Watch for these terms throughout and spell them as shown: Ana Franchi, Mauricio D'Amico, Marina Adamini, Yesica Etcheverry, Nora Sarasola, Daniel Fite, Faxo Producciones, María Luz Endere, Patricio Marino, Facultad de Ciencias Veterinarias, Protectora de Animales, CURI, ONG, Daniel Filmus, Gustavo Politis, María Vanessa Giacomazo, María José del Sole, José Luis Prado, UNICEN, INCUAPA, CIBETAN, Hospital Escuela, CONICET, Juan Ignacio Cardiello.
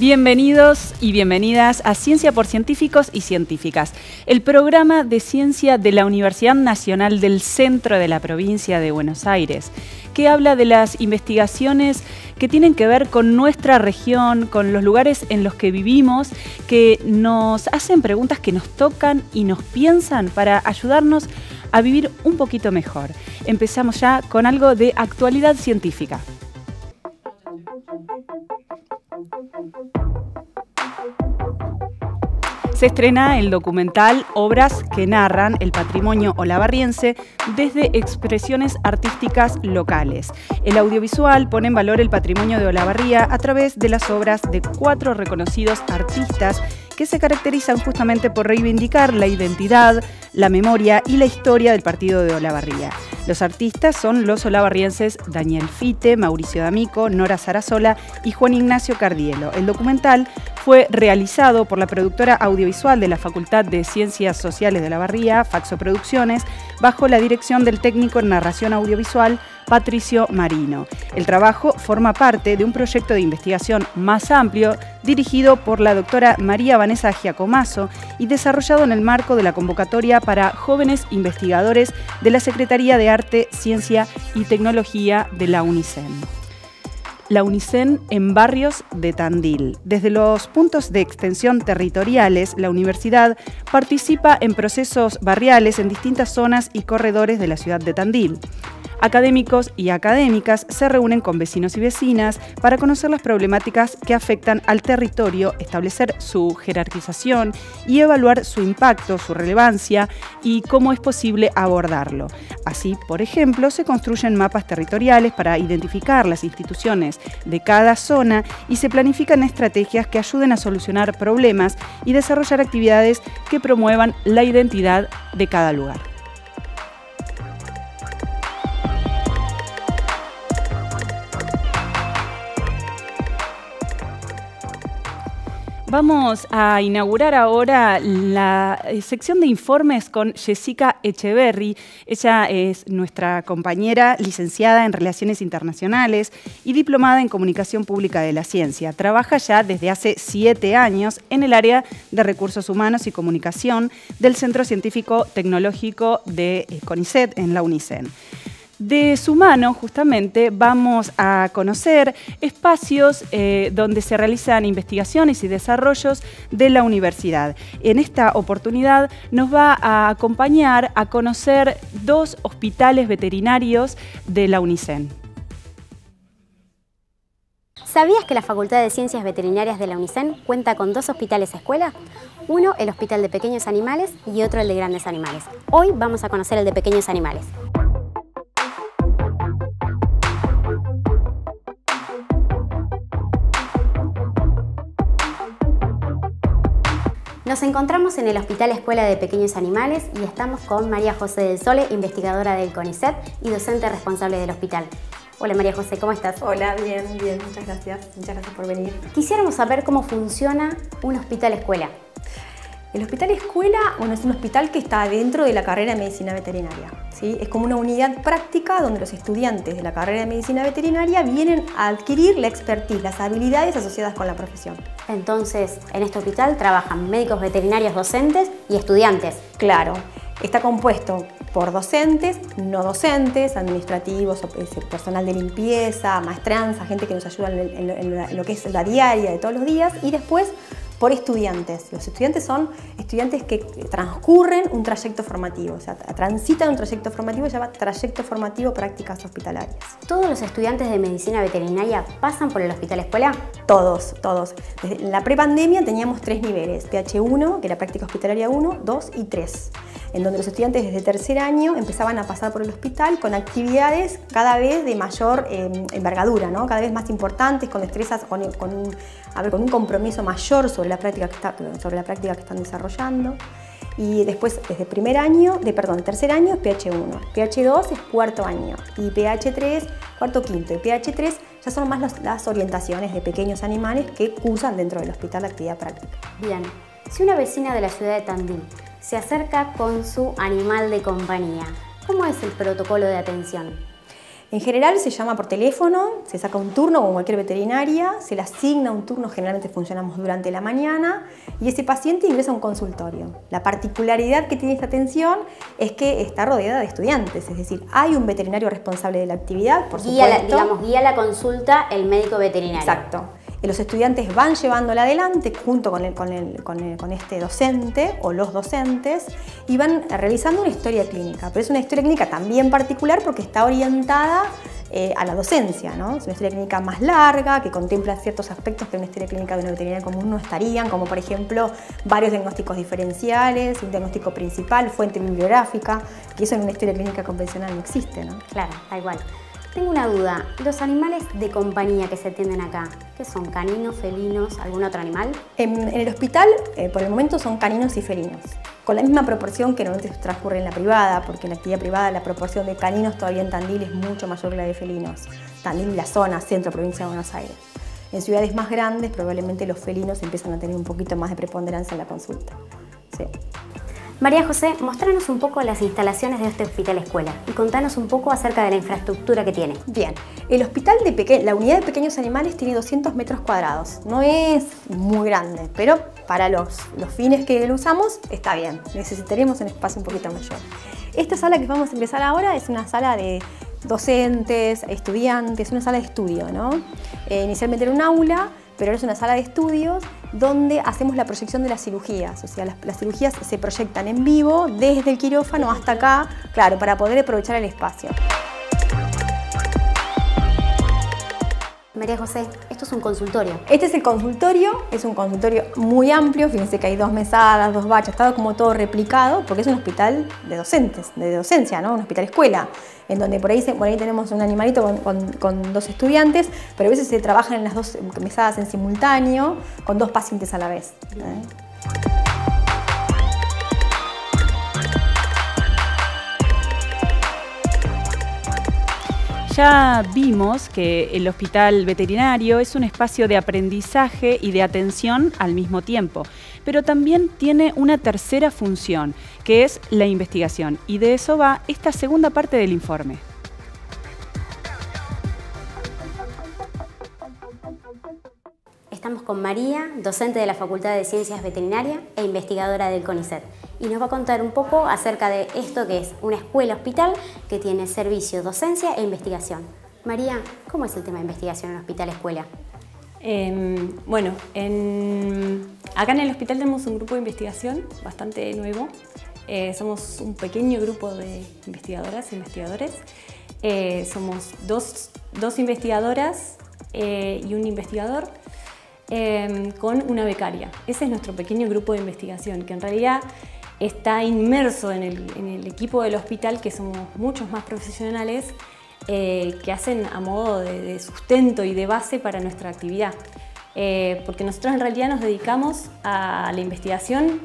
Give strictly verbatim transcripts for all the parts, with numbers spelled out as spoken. Bienvenidos y bienvenidas a Ciencia por Científicos y Científicas, el programa de ciencia de la Universidad Nacional del Centro de la Provincia de Buenos Aires, que habla de las investigaciones que tienen que ver con nuestra región, con los lugares en los que vivimos, que nos hacen preguntas que nos tocan y nos piensan para ayudarnos a vivir un poquito mejor. Empezamos ya con algo de actualidad científica. Se estrena el documental Obras que narran el patrimonio olavarriense desde expresiones artísticas locales. El audiovisual pone en valor el patrimonio de Olavarría a través de las obras de cuatro reconocidos artistas que se caracterizan justamente por reivindicar la identidad, la memoria y la historia del partido de Olavarría. Los artistas son los olavarrienses Daniel Fite, Mauricio D'Amico, Nora Sarasola y Juan Ignacio Cardiello. El documental fue realizado por la productora audiovisual de la Facultad de Ciencias Sociales de Olavarría, Faxo Producciones, bajo la dirección del técnico en narración audiovisual Patricio Marino. El trabajo forma parte de un proyecto de investigación más amplio dirigido por la doctora María Vanessa Giacomazo y desarrollado en el marco de la convocatoria para jóvenes investigadores de la Secretaría de Arte, Ciencia y Tecnología de la UNICEN. La UNICEN en barrios de Tandil. Desde los puntos de extensión territoriales, la universidad participa en procesos barriales en distintas zonas y corredores de la ciudad de Tandil. Académicos y académicas se reúnen con vecinos y vecinas para conocer las problemáticas que afectan al territorio, establecer su jerarquización y evaluar su impacto, su relevancia y cómo es posible abordarlo. Así, por ejemplo, se construyen mapas territoriales para identificar las instituciones de cada zona y se planifican estrategias que ayuden a solucionar problemas y desarrollar actividades que promuevan la identidad de cada lugar. Vamos a inaugurar ahora la sección de informes con Yesica Etcheverry. Ella es nuestra compañera licenciada en Relaciones Internacionales y diplomada en Comunicación Pública de la Ciencia. Trabaja ya desde hace siete años en el área de Recursos Humanos y Comunicación del Centro Científico Tecnológico de CONICET en la UNICEN. De su mano, justamente, vamos a conocer espacios eh, donde se realizan investigaciones y desarrollos de la universidad. En esta oportunidad nos va a acompañar a conocer dos hospitales veterinarios de la UNICEN. ¿Sabías que la Facultad de Ciencias Veterinarias de la UNICEN cuenta con dos hospitales escuela? Uno, el Hospital de Pequeños Animales, y otro, el de Grandes Animales. Hoy vamos a conocer el de Pequeños Animales. Nos encontramos en el Hospital Escuela de Pequeños Animales y estamos con María José del Sole, investigadora del CONICET y docente responsable del hospital. Hola María José, ¿cómo estás? Hola, bien, bien, muchas gracias. Muchas gracias por venir. Quisiéramos saber cómo funciona un hospital escuela. El hospital escuela, bueno, es un hospital que está dentro de la carrera de medicina veterinaria, ¿sí? Es como una unidad práctica donde los estudiantes de la carrera de medicina veterinaria vienen a adquirir la expertise, las habilidades asociadas con la profesión. Entonces, en este hospital trabajan médicos veterinarios docentes y estudiantes. Claro, está compuesto por docentes, no docentes, administrativos, personal de limpieza, maestranza, gente que nos ayuda en, en, en lo que es la diaria de todos los días, y después por estudiantes. Los estudiantes son estudiantes que transcurren un trayecto formativo, o sea, transitan un trayecto formativo, se llama trayecto formativo prácticas hospitalarias. ¿Todos los estudiantes de medicina veterinaria pasan por el hospital escuela? Todos, todos. Desde la prepandemia teníamos tres niveles, P H uno, que era práctica hospitalaria uno, dos y tres, en donde los estudiantes desde tercer año empezaban a pasar por el hospital con actividades cada vez de mayor eh, envergadura, ¿no? Cada vez más importantes, con destrezas, con, con, un, a ver, con un compromiso mayor sobre la práctica que está, sobre la práctica que están desarrollando. Y después, desde primer año, de, perdón, tercer año es P H uno, P H dos es cuarto año y P H tres, cuarto, quinto, y P H tres ya son más los, las orientaciones de pequeños animales que cursan dentro del hospital la actividad práctica. Bien, si una vecina de la ciudad de Tandil se acerca con su animal de compañía, ¿cómo es el protocolo de atención? En general se llama por teléfono, se saca un turno como cualquier veterinaria, se le asigna un turno, generalmente funcionamos durante la mañana y ese paciente ingresa a un consultorio. La particularidad que tiene esta atención es que está rodeada de estudiantes, es decir, hay un veterinario responsable de la actividad, por guía supuesto. La, digamos, guía la consulta el médico veterinario. Exacto. Los estudiantes van llevándola adelante junto con, el, con, el, con, el, con este docente o los docentes y van realizando una historia clínica, pero es una historia clínica también particular porque está orientada eh, a la docencia, ¿no? Es una historia clínica más larga que contempla ciertos aspectos que en una historia clínica de una veterinaria común no estarían, como por ejemplo varios diagnósticos diferenciales, un diagnóstico principal, fuente bibliográfica, que eso en una historia clínica convencional no existe, ¿no? Claro, da igual. Tengo una duda, los animales de compañía que se atienden acá, ¿qué son? ¿Caninos, felinos, algún otro animal? En, en el hospital, eh, por el momento, son caninos y felinos, con la misma proporción que normalmente transcurre en la privada, porque en la actividad privada la proporción de caninos todavía en Tandil es mucho mayor que la de felinos. Tandil, la zona, centro, provincia de Buenos Aires. En ciudades más grandes, probablemente los felinos empiezan a tener un poquito más de preponderancia en la consulta. Sí. María José, mostranos un poco las instalaciones de este hospital escuela y contanos un poco acerca de la infraestructura que tiene. Bien, el hospital de peque- la unidad de pequeños animales tiene doscientos metros cuadrados. No es muy grande, pero para los, los fines que lo usamos está bien. Necesitaremos un espacio un poquito mayor. Esta sala que vamos a empezar ahora es una sala de docentes, estudiantes, una sala de estudio, ¿no? Eh, inicialmente era un aula, pero ahora es una sala de estudios donde hacemos la proyección de las cirugías. O sea, las, las cirugías se proyectan en vivo desde el quirófano hasta acá, claro, para poder aprovechar el espacio. María José, esto es un consultorio. Este es el consultorio, es un consultorio muy amplio, fíjense que hay dos mesadas, dos bachas, está como todo replicado, porque es un hospital de docentes, de docencia, ¿no? Un hospital escuela, en donde por ahí, se, por ahí tenemos un animalito con, con, con dos estudiantes, pero a veces se trabajan en las dos mesadas en simultáneo, con dos pacientes a la vez. ¿Eh? Ya vimos que el hospital veterinario es un espacio de aprendizaje y de atención al mismo tiempo, pero también tiene una tercera función, que es la investigación, y de eso va esta segunda parte del informe. Estamos con María, docente de la Facultad de Ciencias Veterinarias e investigadora del CONICET. Y nos va a contar un poco acerca de esto que es una escuela-hospital que tiene servicio, docencia e investigación. María, ¿cómo es el tema de investigación en hospital-escuela? Eh, bueno, en, acá en el hospital tenemos un grupo de investigación bastante nuevo. Eh, somos un pequeño grupo de investigadoras e investigadores. Eh, somos dos, dos investigadoras eh, y un investigador. Eh, con una becaria. Ese es nuestro pequeño grupo de investigación, que en realidad está inmerso en el, en el equipo del hospital, que somos muchos más profesionales eh, que hacen a modo de, de sustento y de base para nuestra actividad. Eh, porque nosotros en realidad nos dedicamos a la investigación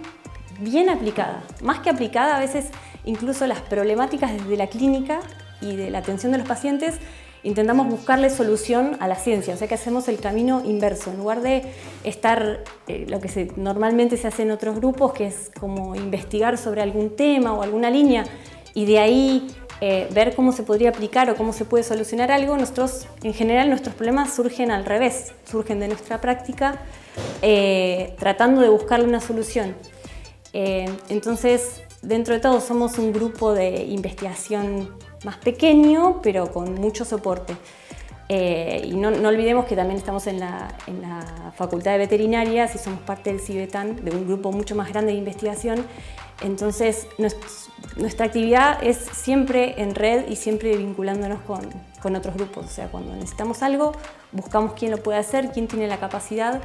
bien aplicada, más que aplicada, a veces incluso las problemáticas desde la clínica y de la atención de los pacientes intentamos buscarle solución a la ciencia, o sea que hacemos el camino inverso. En lugar de estar, eh, lo que se, normalmente se hace en otros grupos, que es como investigar sobre algún tema o alguna línea y de ahí eh, ver cómo se podría aplicar o cómo se puede solucionar algo, nosotros, en general, nuestros problemas surgen al revés, surgen de nuestra práctica eh, tratando de buscarle una solución. Eh, entonces, dentro de todo, somos un grupo de investigación más pequeño, pero con mucho soporte. Eh, y no, no olvidemos que también estamos en la, en la Facultad de Veterinarias y somos parte del CIBETAN, de un grupo mucho más grande de investigación. Entonces, nos, nuestra actividad es siempre en red y siempre vinculándonos con, con otros grupos. O sea, cuando necesitamos algo, buscamos quién lo puede hacer, quién tiene la capacidad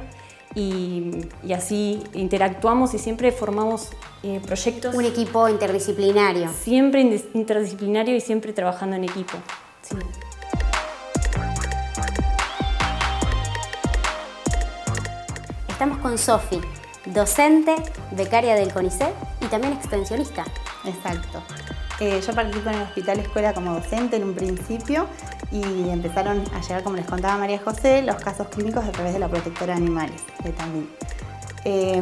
y, y así interactuamos y siempre formamos Eh, proyectos. Un equipo interdisciplinario. Siempre interdisciplinario y siempre trabajando en equipo. Sí. Estamos con Sofi, docente, becaria del CONICET y también extensionista. Exacto. Eh, yo participo en el hospital escuela como docente en un principio y empezaron a llegar, como les contaba María José, los casos clínicos a través de la Protectora de Animales de Tandil. Eh,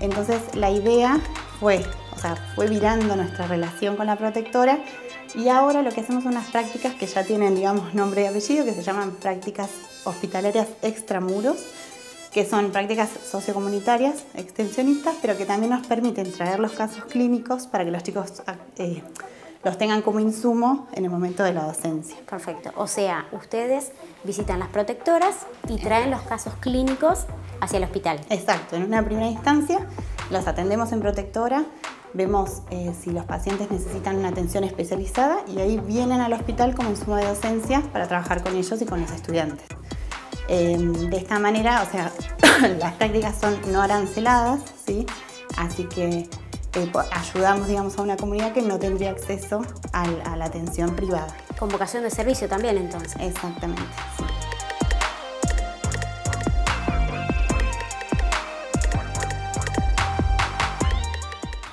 entonces la idea fue o sea, fue virando nuestra relación con la protectora, y ahora lo que hacemos son unas prácticas que ya tienen, digamos, nombre y apellido, que se llaman prácticas hospitalarias extramuros, que son prácticas sociocomunitarias, extensionistas, pero que también nos permiten traer los casos clínicos para que los chicos eh, los tengan como insumo en el momento de la docencia. Perfecto. O sea, ustedes visitan las protectoras y traen los casos clínicos hacia el hospital. Exacto. En una primera instancia los atendemos en protectora, vemos eh, si los pacientes necesitan una atención especializada, y ahí vienen al hospital como insumo de docencia para trabajar con ellos y con los estudiantes. Eh, de esta manera, o sea, las prácticas son no aranceladas, ¿sí? Así que Eh, ayudamos, digamos, a una comunidad que no tendría acceso al, a la atención privada. Convocación de servicio también, entonces. Exactamente, sí.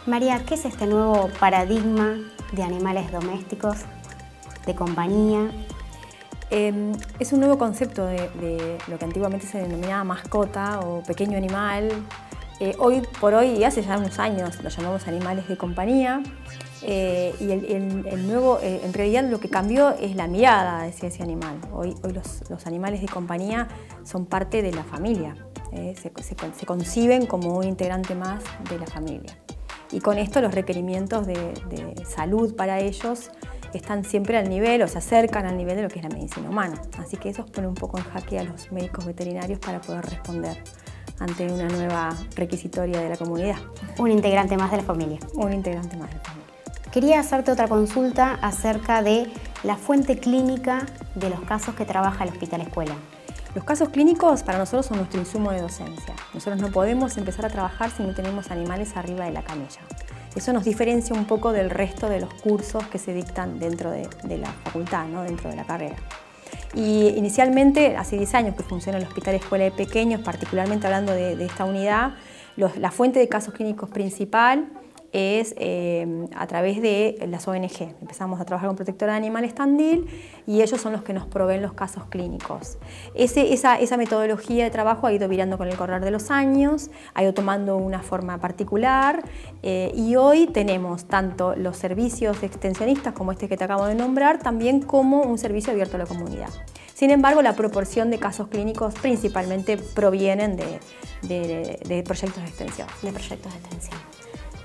María, ¿qué es este nuevo paradigma de animales domésticos, de compañía? Eh, es un nuevo concepto de, de lo que antiguamente se denominaba mascota o pequeño animal. Eh, hoy por hoy, y hace ya unos años, los llamamos animales de compañía, eh, y el, el, el nuevo, eh, en realidad lo que cambió es la mirada hacia ese animal. Hoy, hoy los, los animales de compañía son parte de la familia, eh, se, se, se conciben como un integrante más de la familia. Y con esto los requerimientos de, de salud para ellos están siempre al nivel, o se acercan al nivel de lo que es la medicina humana. Así que eso pone un poco en jaque a los médicos veterinarios para poder responder ante una nueva requisitoria de la comunidad. Un integrante más de la familia. Un integrante más de la familia. Quería hacerte otra consulta acerca de la fuente clínica de los casos que trabaja el Hospital Escuela. Los casos clínicos para nosotros son nuestro insumo de docencia. Nosotros no podemos empezar a trabajar si no tenemos animales arriba de la camilla. Eso nos diferencia un poco del resto de los cursos que se dictan dentro de, de la facultad, ¿no? Dentro de la carrera. Y inicialmente, hace diez años que funciona el Hospital Escuela de Pequeños, particularmente hablando de, de esta unidad, los, la fuente de casos clínicos principal es eh, a través de las O N G. Empezamos a trabajar con Protectora de Animales Tandil y ellos son los que nos proveen los casos clínicos. Ese, esa, esa metodología de trabajo ha ido virando con el correr de los años, ha ido tomando una forma particular, eh, y hoy tenemos tanto los servicios extensionistas como este que te acabo de nombrar, también como un servicio abierto a la comunidad. Sin embargo, la proporción de casos clínicos principalmente provienen de, de, de proyectos de extensión. De proyectos de extensión.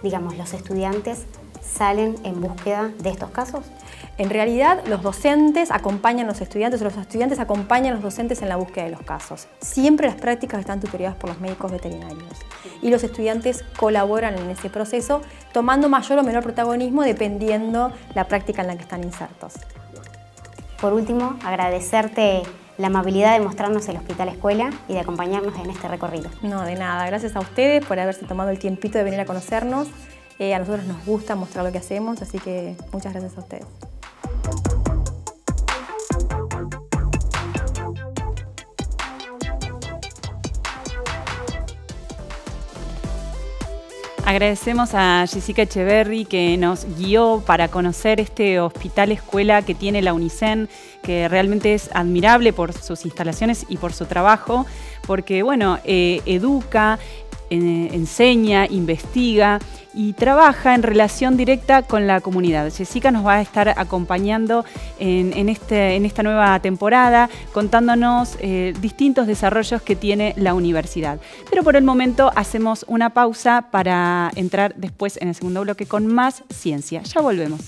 Digamos, ¿los estudiantes salen en búsqueda de estos casos? En realidad, los docentes acompañan a los estudiantes, o los estudiantes acompañan a los docentes en la búsqueda de los casos. Siempre las prácticas están tutoriadas por los médicos veterinarios y los estudiantes colaboran en ese proceso, tomando mayor o menor protagonismo dependiendo la práctica en la que están insertos. Por último, agradecerte la amabilidad de mostrarnos el Hospital Escuela y de acompañarnos en este recorrido. No, de nada. Gracias a ustedes por haberse tomado el tiempito de venir a conocernos. Eh, a nosotros nos gusta mostrar lo que hacemos, así que muchas gracias a ustedes. Agradecemos a Yesica Etcheverry, que nos guió para conocer este hospital escuela que tiene la UNICEN, que realmente es admirable por sus instalaciones y por su trabajo, porque bueno, eh, educa, eh, enseña, investiga y trabaja en relación directa con la comunidad. Yesica nos va a estar acompañando en, en, este, en esta nueva temporada, contándonos eh, distintos desarrollos que tiene la universidad. Pero por el momento hacemos una pausa para entrar después en el segundo bloque con más ciencia. Ya volvemos.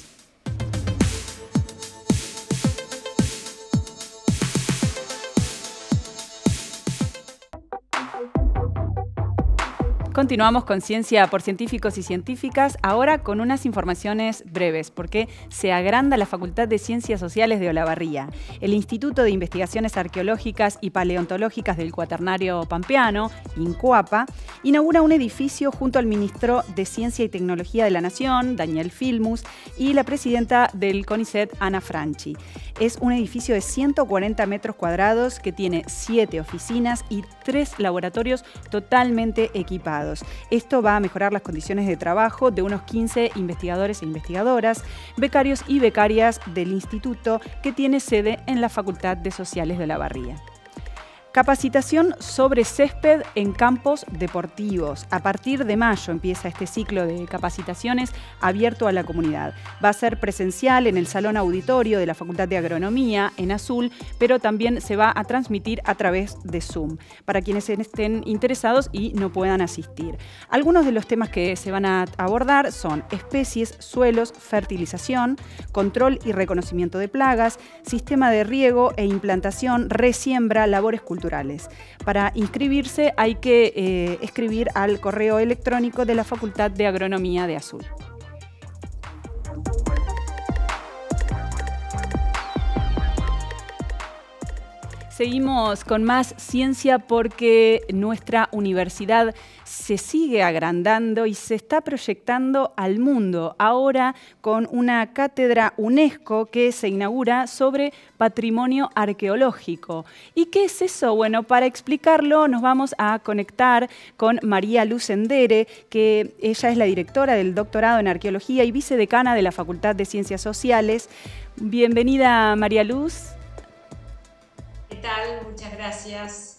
Continuamos con Ciencia por Científicos y Científicas, ahora con unas informaciones breves, porque se agranda la Facultad de Ciencias Sociales de Olavarría. El Instituto de Investigaciones Arqueológicas y Paleontológicas del Cuaternario Pampeano, INCUAPA, inaugura un edificio junto al Ministro de Ciencia y Tecnología de la Nación, Daniel Filmus, y la Presidenta del CONICET, Ana Franchi. Es un edificio de ciento cuarenta metros cuadrados que tiene siete oficinas y tres laboratorios totalmente equipados. Esto va a mejorar las condiciones de trabajo de unos quince investigadores e investigadoras, becarios y becarias del instituto, que tiene sede en la Facultad de Sociales de Olavarría. Capacitación sobre césped en campos deportivos. A partir de mayo empieza este ciclo de capacitaciones abierto a la comunidad. Va a ser presencial en el Salón Auditorio de la Facultad de Agronomía, en Azul, pero también se va a transmitir a través de Zoom, para quienes estén interesados y no puedan asistir. Algunos de los temas que se van a abordar son especies, suelos, fertilización, control y reconocimiento de plagas, sistema de riego e implantación, resiembra, labores culturales. Culturales. Para inscribirse hay que eh, escribir al correo electrónico de la Facultad de Agronomía de Azul. Seguimos con más ciencia porque nuestra universidad se sigue agrandando y se está proyectando al mundo, ahora con una cátedra UNESCO que se inaugura sobre patrimonio arqueológico. ¿Y qué es eso? Bueno, para explicarlo nos vamos a conectar con María Luz Endere, que ella es la directora del doctorado en arqueología y vicedecana de la Facultad de Ciencias Sociales. Bienvenida, María Luz. ¿Qué tal? Muchas gracias.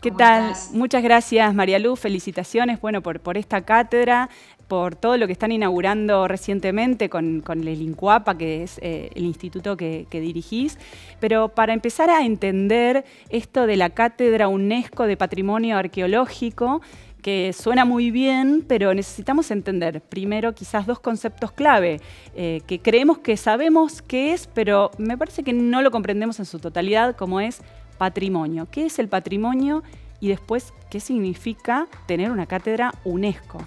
¿Qué tal? Estás? Muchas gracias, María Luz. Felicitaciones, bueno, por, por esta cátedra, por todo lo que están inaugurando recientemente con, con el INCUAPA, que es eh, el instituto que, que dirigís. Pero para empezar a entender esto de la Cátedra UNESCO de Patrimonio Arqueológico, que suena muy bien, pero necesitamos entender primero quizás dos conceptos clave eh, que creemos que sabemos qué es, pero me parece que no lo comprendemos en su totalidad, como es patrimonio. ¿Qué es el patrimonio? Y después, ¿qué significa tener una cátedra UNESCO?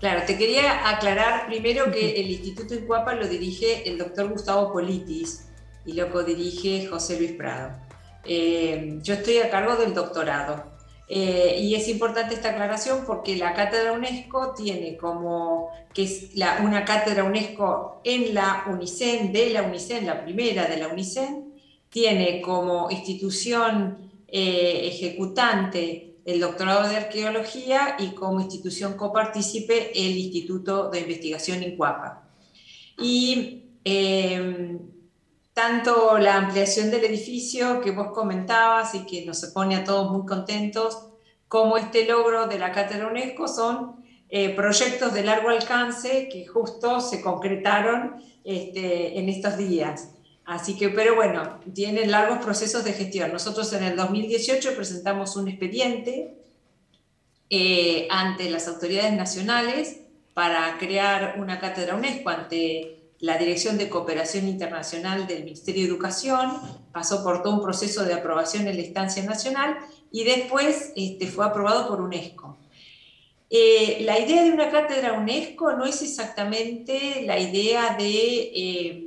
Claro, te quería aclarar primero que el Instituto INCUAPA lo dirige el doctor Gustavo Politis y lo codirige José Luis Prado. Eh, yo estoy a cargo del doctorado. Eh, y es importante esta aclaración porque la Cátedra UNESCO tiene como que es la, una Cátedra UNESCO en la UNICEN, de la UNICEN, la primera de la UNICEN, tiene como institución eh, ejecutante el Doctorado de Arqueología y como institución copartícipe el Instituto de Investigación INCUAPA. Y eh, tanto la ampliación del edificio que vos comentabas y que nos pone a todos muy contentos, como este logro de la Cátedra UNESCO son eh, proyectos de largo alcance que justo se concretaron este, en estos días. Así que, pero bueno, tienen largos procesos de gestión. Nosotros en el dos mil dieciocho presentamos un expediente eh, ante las autoridades nacionales para crear una Cátedra UNESCO ante la Dirección de Cooperación Internacional del Ministerio de Educación, pasó por todo un proceso de aprobación en la instancia nacional y después este, fue aprobado por UNESCO. Eh, la idea de una cátedra UNESCO no es exactamente la idea de eh,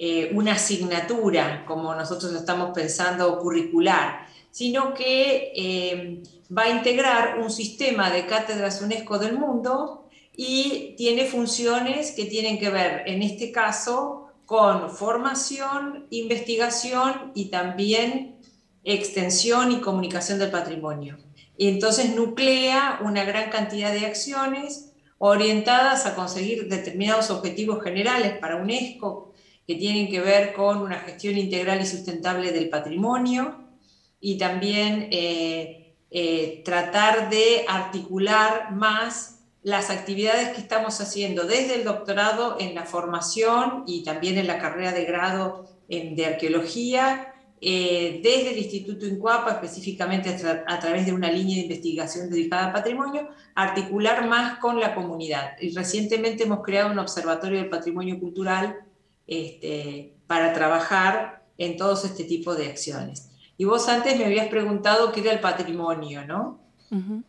eh, una asignatura, como nosotros lo estamos pensando, curricular, sino que eh, va a integrar un sistema de cátedras UNESCO del mundo y tiene funciones que tienen que ver, en este caso, con formación, investigación y también extensión y comunicación del patrimonio. Y entonces nuclea una gran cantidad de acciones orientadas a conseguir determinados objetivos generales para UNESCO, que tienen que ver con una gestión integral y sustentable del patrimonio, y también eh, eh, tratar de articular más las actividades que estamos haciendo desde el doctorado en la formación y también en la carrera de grado en, de arqueología, eh, desde el Instituto INCUAPA, específicamente a, tra a través de una línea de investigación dedicada a patrimonio, articular más con la comunidad. Y recientemente hemos creado un observatorio del patrimonio cultural este, para trabajar en todos este tipo de acciones. Y vos antes me habías preguntado qué era el patrimonio, ¿no? Uh-huh.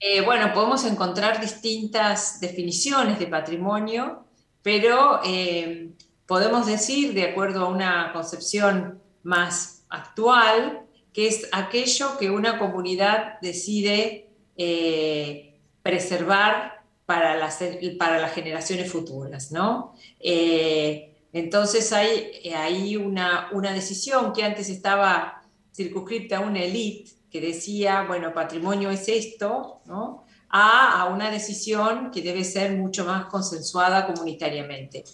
Eh, bueno, podemos encontrar distintas definiciones de patrimonio, pero eh, podemos decir, de acuerdo a una concepción más actual, que es aquello que una comunidad decide eh, preservar para las, para las generaciones futuras, ¿no? Eh, entonces hay, hay una, una decisión que antes estaba circunscripta a una élite, que decía, bueno, patrimonio es esto, ¿no? A, a una decisión que debe ser mucho más consensuada comunitariamente.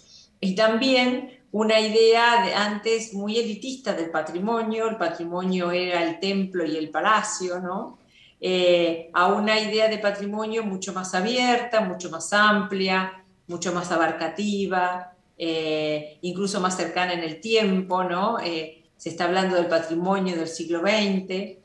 Y también una idea de antes muy elitista del patrimonio, el patrimonio era el templo y el palacio, ¿no? Eh, a una idea de patrimonio mucho más abierta, mucho más amplia, mucho más abarcativa, eh, incluso más cercana en el tiempo, ¿no? Eh, se está hablando del patrimonio del siglo veinte,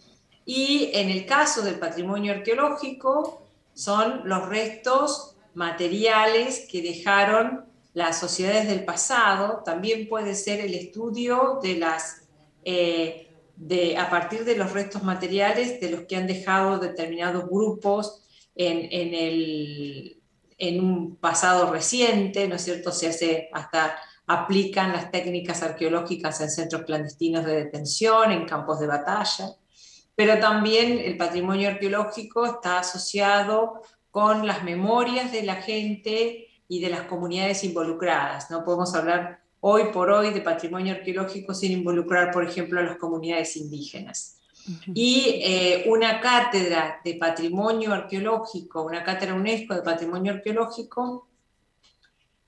y en el caso del patrimonio arqueológico son los restos materiales que dejaron las sociedades del pasado. También puede ser el estudio de las, eh, de, a partir de los restos materiales de los que han dejado determinados grupos en, en, el, en un pasado reciente, ¿no es cierto? Se hace hasta, aplican las técnicas arqueológicas en centros clandestinos de detención, en campos de batalla, pero también el patrimonio arqueológico está asociado con las memorias de la gente y de las comunidades involucradas. No podemos hablar hoy por hoy de patrimonio arqueológico sin involucrar, por ejemplo, a las comunidades indígenas. Uh-huh. Y eh, una cátedra de patrimonio arqueológico, una cátedra UNESCO de patrimonio arqueológico,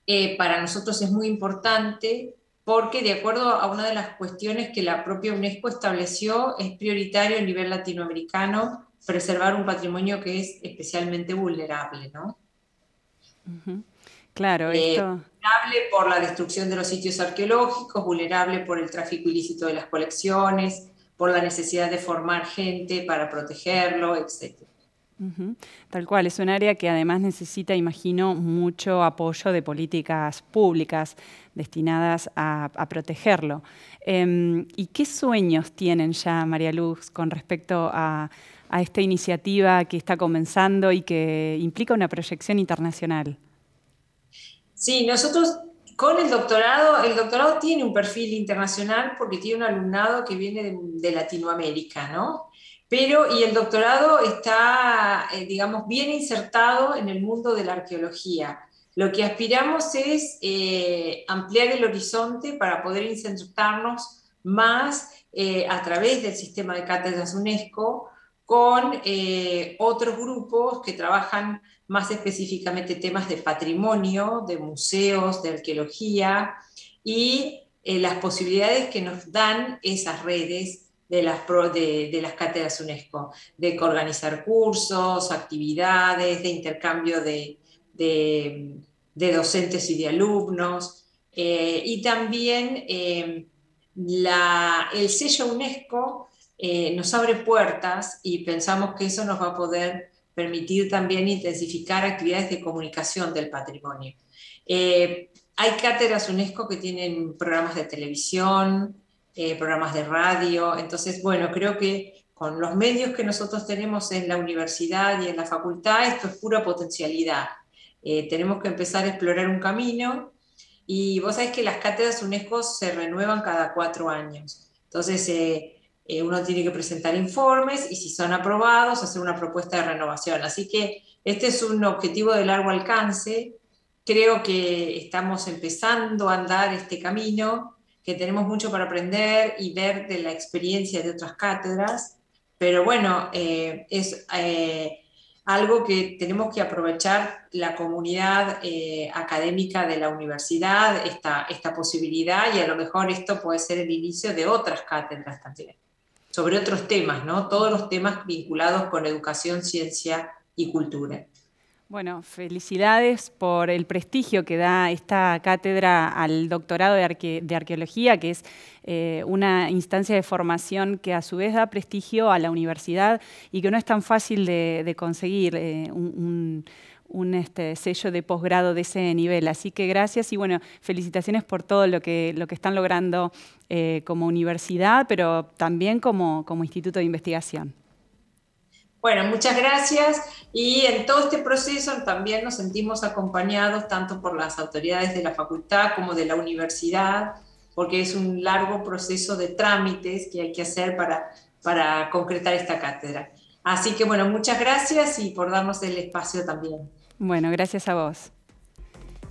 eh, para nosotros es muy importante porque, de acuerdo a una de las cuestiones que la propia UNESCO estableció, es prioritario a nivel latinoamericano preservar un patrimonio que es especialmente vulnerable, ¿no? Uh-huh. Claro, eh, esto... vulnerable por la destrucción de los sitios arqueológicos, vulnerable por el tráfico ilícito de las colecciones, por la necesidad de formar gente para protegerlo, etcétera. Uh-huh. Tal cual, es un área que además necesita, imagino, mucho apoyo de políticas públicas destinadas a, a protegerlo. Eh, ¿Y qué sueños tienen ya, María Luz, con respecto a, a esta iniciativa que está comenzando y que implica una proyección internacional? Sí, nosotros con el doctorado, el doctorado tiene un perfil internacional porque tiene un alumnado que viene de, de Latinoamérica, ¿no? Pero, y el doctorado está, eh, digamos, bien insertado en el mundo de la arqueología. Lo que aspiramos es eh, ampliar el horizonte para poder insertarnos más eh, a través del sistema de cátedras UNESCO con eh, otros grupos que trabajan más específicamente temas de patrimonio, de museos, de arqueología, y eh, las posibilidades que nos dan esas redes de las, pro, de, de las cátedras UNESCO, de organizar cursos, actividades, de intercambio de, de, de docentes y de alumnos, eh, y también eh, la, el sello UNESCO eh, nos abre puertas y pensamos que eso nos va a poder permitir también intensificar actividades de comunicación del patrimonio. Eh, hay cátedras UNESCO que tienen programas de televisión, eh, programas de radio, entonces, bueno, creo que con los medios que nosotros tenemos en la universidad y en la facultad, esto es pura potencialidad. Eh, tenemos que empezar a explorar un camino, y vos sabés que las cátedras UNESCO se renuevan cada cuatro años, entonces... Eh, uno tiene que presentar informes y si son aprobados, hacer una propuesta de renovación. Así que este es un objetivo de largo alcance. Creo que estamos empezando a andar este camino, que tenemos mucho para aprender y ver de la experiencia de otras cátedras, pero bueno, eh, es eh, algo que tenemos que aprovechar la comunidad eh, académica de la universidad, esta, esta posibilidad, y a lo mejor esto puede ser el inicio de otras cátedras también, sobre otros temas, ¿no? Todos los temas vinculados con educación, ciencia y cultura. Bueno, felicidades por el prestigio que da esta cátedra al doctorado de, arque de arqueología, que es eh, una instancia de formación que a su vez da prestigio a la universidad y que no es tan fácil de, de conseguir eh, un, un, un este, sello de posgrado de ese nivel. Así que gracias y bueno, felicitaciones por todo lo que, lo que están logrando eh, como universidad, pero también como, como instituto de investigación. Bueno, muchas gracias, y en todo este proceso también nos sentimos acompañados tanto por las autoridades de la facultad como de la universidad, porque es un largo proceso de trámites que hay que hacer para, para concretar esta cátedra. Así que bueno, muchas gracias y por darnos el espacio también. Bueno, gracias a vos.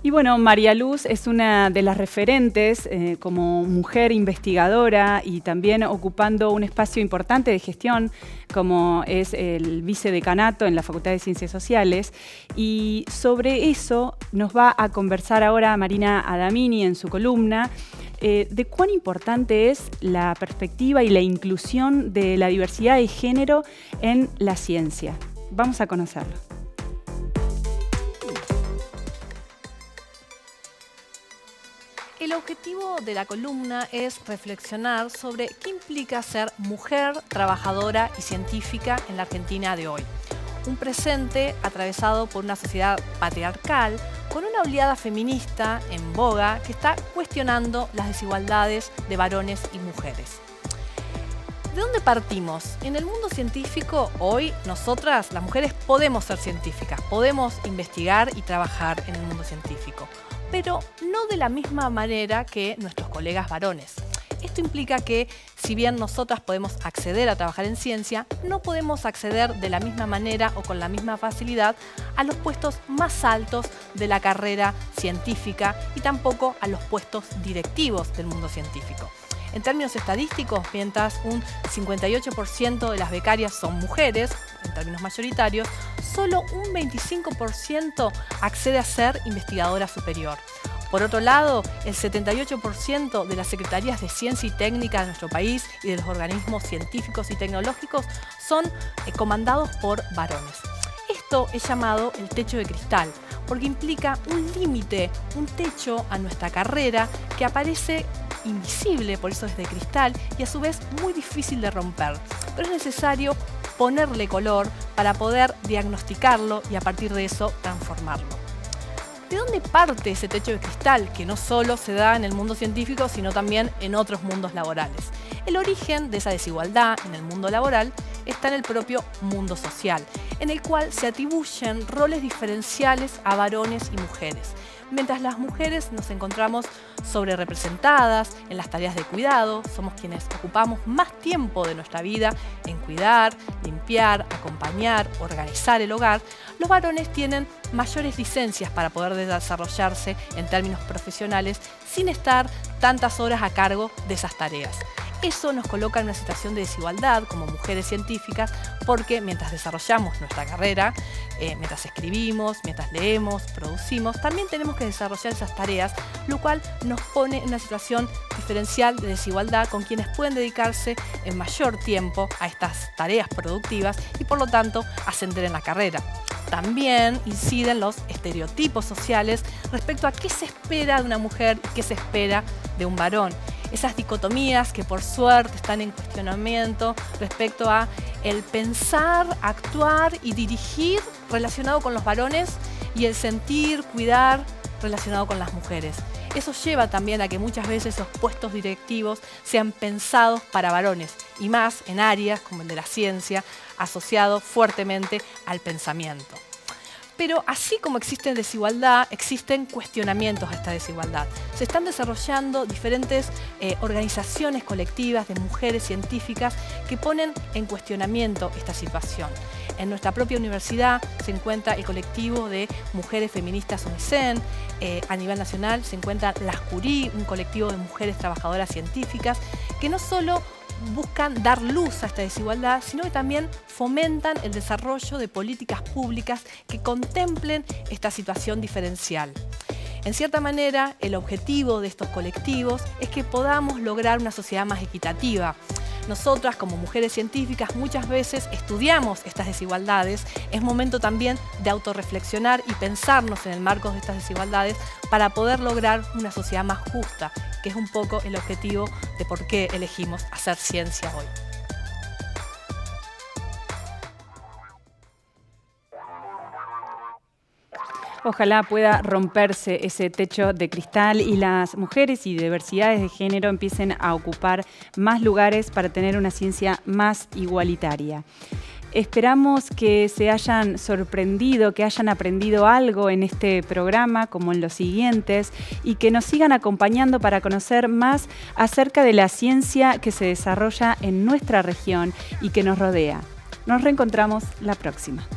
Y bueno, María Luz es una de las referentes eh, como mujer investigadora y también ocupando un espacio importante de gestión como es el vicedecanato en la Facultad de Ciencias Sociales, y sobre eso nos va a conversar ahora Marina Adamini en su columna eh, de cuán importante es la perspectiva y la inclusión de la diversidad de género en la ciencia. Vamos a conocerlo. El objetivo de la columna es reflexionar sobre qué implica ser mujer, trabajadora y científica en la Argentina de hoy. Un presente atravesado por una sociedad patriarcal, con una oleada feminista en boga que está cuestionando las desigualdades de varones y mujeres. ¿De dónde partimos? En el mundo científico, hoy, nosotras, las mujeres, podemos ser científicas, podemos investigar y trabajar en el mundo científico, pero no de la misma manera que nuestros colegas varones. Esto implica que, si bien nosotras podemos acceder a trabajar en ciencia, no podemos acceder de la misma manera o con la misma facilidad a los puestos más altos de la carrera científica y tampoco a los puestos directivos del mundo científico. En términos estadísticos, mientras un cincuenta y ocho por ciento de las becarias son mujeres, en términos mayoritarios, solo un veinticinco por ciento accede a ser investigadora superior. Por otro lado, el setenta y ocho por ciento de las secretarías de ciencia y técnica de nuestro país y de los organismos científicos y tecnológicos son eh, comandados por varones. Esto es llamado el techo de cristal, porque implica un límite, un techo a nuestra carrera que aparece invisible, por eso es de cristal, y a su vez muy difícil de romper. Pero es necesario ponerle color para poder diagnosticarlo y a partir de eso transformarlo. ¿De dónde parte ese techo de cristal que no solo se da en el mundo científico, sino también en otros mundos laborales? El origen de esa desigualdad en el mundo laboral está en el propio mundo social, en el cual se atribuyen roles diferenciales a varones y mujeres. Mientras las mujeres nos encontramos sobrerepresentadas en las tareas de cuidado, somos quienes ocupamos más tiempo de nuestra vida en cuidar, limpiar, acompañar, organizar el hogar, los varones tienen mayores licencias para poder desarrollarse en términos profesionales sin estar tantas horas a cargo de esas tareas. Eso nos coloca en una situación de desigualdad como mujeres científicas porque mientras desarrollamos nuestra carrera, eh, mientras escribimos, mientras leemos, producimos, también tenemos que desarrollar esas tareas, lo cual nos pone en una situación diferencial de desigualdad con quienes pueden dedicarse en mayor tiempo a estas tareas productivas y por lo tanto ascender en la carrera. También inciden los estereotipos sociales respecto a qué se espera de una mujer y qué se espera de un varón. Esas dicotomías que por suerte están en cuestionamiento respecto a el pensar, actuar y dirigir relacionado con los varones y el sentir, cuidar relacionado con las mujeres. Eso lleva también a que muchas veces los puestos directivos sean pensados para varones y más en áreas como el de la ciencia, asociado fuertemente al pensamiento. Pero así como existe desigualdad, existen cuestionamientos a esta desigualdad. Se están desarrollando diferentes eh, organizaciones colectivas de mujeres científicas que ponen en cuestionamiento esta situación. En nuestra propia universidad se encuentra el colectivo de mujeres feministas UNICEN. Eh, a nivel nacional se encuentran las CURI, un colectivo de mujeres trabajadoras científicas que no solo buscan dar luz a esta desigualdad, sino que también fomentan el desarrollo de políticas públicas que contemplen esta situación diferencial. En cierta manera, el objetivo de estos colectivos es que podamos lograr una sociedad más equitativa. Nosotras, como mujeres científicas, muchas veces estudiamos estas desigualdades. Es momento también de autorreflexionar y pensarnos en el marco de estas desigualdades para poder lograr una sociedad más justa, que es un poco el objetivo de por qué elegimos hacer ciencia hoy. Ojalá pueda romperse ese techo de cristal y las mujeres y diversidades de género empiecen a ocupar más lugares para tener una ciencia más igualitaria. Esperamos que se hayan sorprendido, que hayan aprendido algo en este programa, como en los siguientes, y que nos sigan acompañando para conocer más acerca de la ciencia que se desarrolla en nuestra región y que nos rodea. Nos reencontramos la próxima.